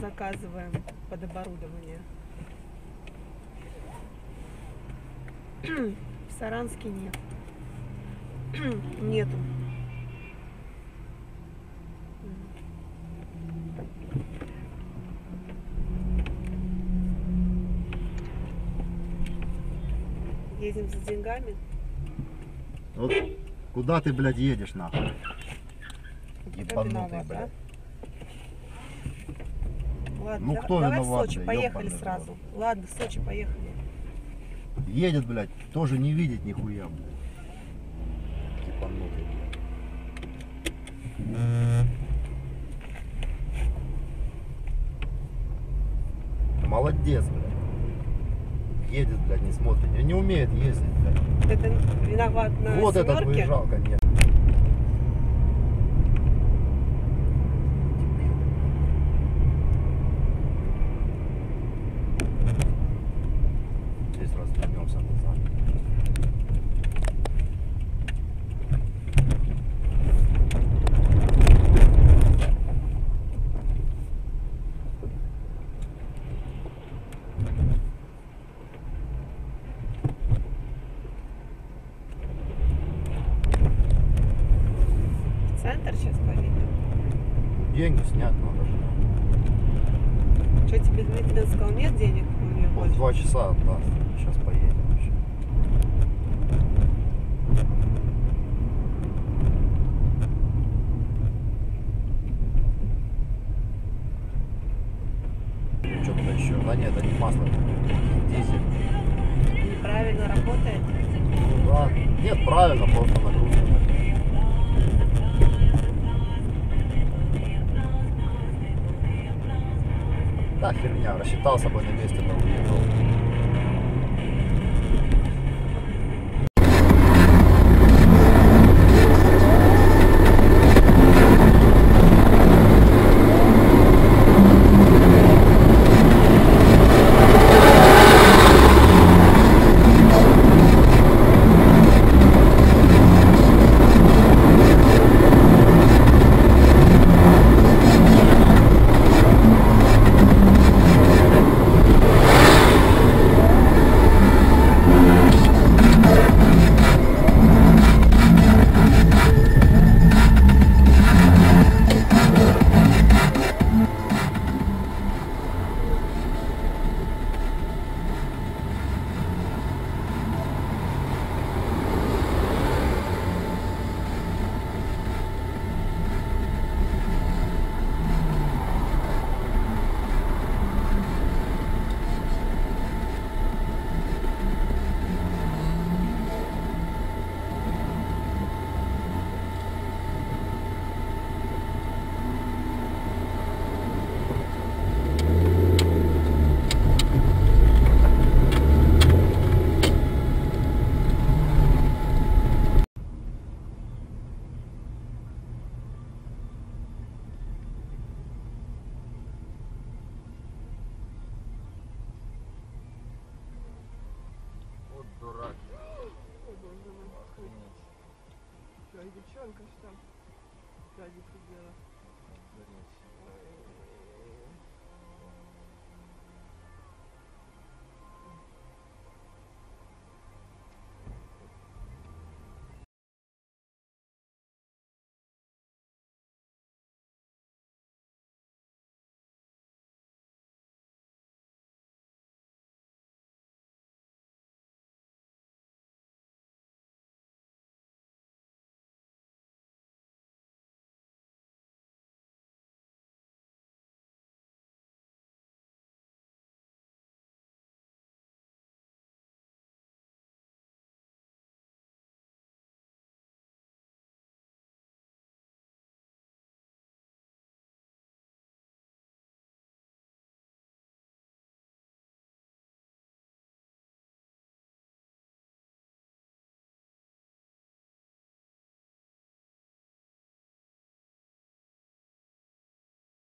Заказываем под оборудование. В Саранске нет. Нету. Едем за деньгами. Вот, куда ты, блядь, едешь, нахуй? Ебанутый, блядь. Ладно, ну, давай в Сочи, поехали сразу. Ладно, в Сочи, поехали. Едет, блядь, тоже не видит нихуя, блядь. Кипанутый, блядь. Молодец, блядь. Едет, блядь, не смотрит. Не умеет ездить, блядь. Это виноват на вот семерке? Этот выезжал, конечно. Центр сейчас поедем. Деньги снять надо. Что тебе Дмитрий сказал, нет денег у нее? Вот 2 часа отдаст. Сейчас поедем вообще. Что-то еще. Да нет, это не масло. Дизель. Неправильно работает? Ну, да. Нет, правильно, просто нагрузка. Да, херня, рассчитал с собой на месте, но уехал. Дурак. Ой, боже мой. Охренеть. Что, девчонка, что? Ради предела.